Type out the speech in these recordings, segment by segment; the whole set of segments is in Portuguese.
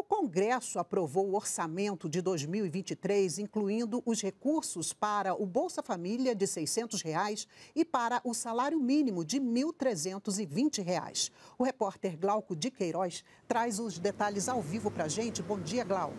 o Congresso aprovou o orçamento de 2023, incluindo os recursos para o Bolsa Família de R$ 600 reais e para o salário mínimo de R$ 1.320 reais. O repórter Glauco de Queiroz traz os detalhes ao vivo para a gente. Bom dia, Glauco.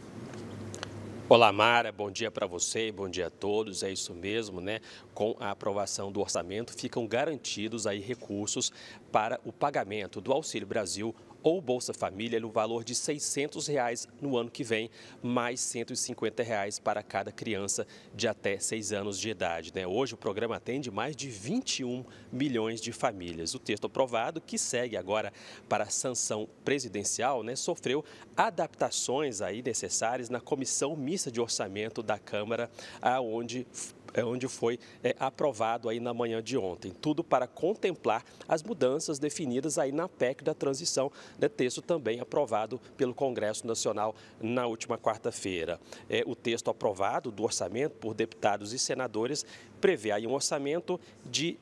Olá, Mara, bom dia para você e bom dia a todos. É isso mesmo, né? Com a aprovação do orçamento, ficam garantidos aí recursos para o pagamento do Auxílio Brasil ou Bolsa Família no valor de R$ 600 reais no ano que vem, mais R$ 150 reais para cada criança de até 6 anos de idade, né? Hoje o programa atende mais de 21 milhões de famílias. O texto aprovado, que segue agora para a sanção presidencial, né, sofreu adaptações aí necessárias na Comissão Mista de Orçamento da Câmara, onde foi aprovado aí na manhã de ontem. Tudo para contemplar as mudanças definidas aí na PEC da transição, né, texto também aprovado pelo Congresso Nacional na última quarta-feira. O texto aprovado do orçamento por deputados e senadores prevê aí um orçamento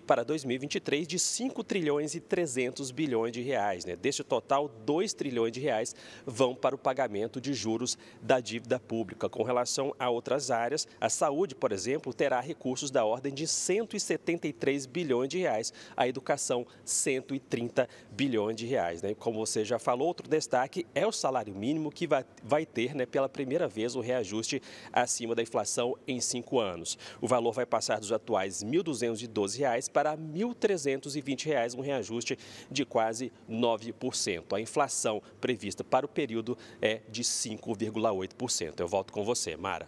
para 2023 de 5 trilhões e 300 bilhões de reais, né? Deste total, 2 trilhões de reais vão para o pagamento de juros da dívida pública. Com relação a outras áreas, a saúde, por exemplo, terá recursos da ordem de 173 bilhões de reais, a educação 130 bilhões de reais, né? Como você já falou, outro destaque é o salário mínimo, que vai ter, né, pela primeira vez o reajuste acima da inflação em 5 anos. O valor vai passar dos atuais R$ 1.212 para R$ 1.320, um reajuste de quase 9%. A inflação prevista para o período é de 5,8%. Eu volto com você, Mara.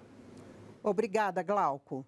Obrigada, Glauco.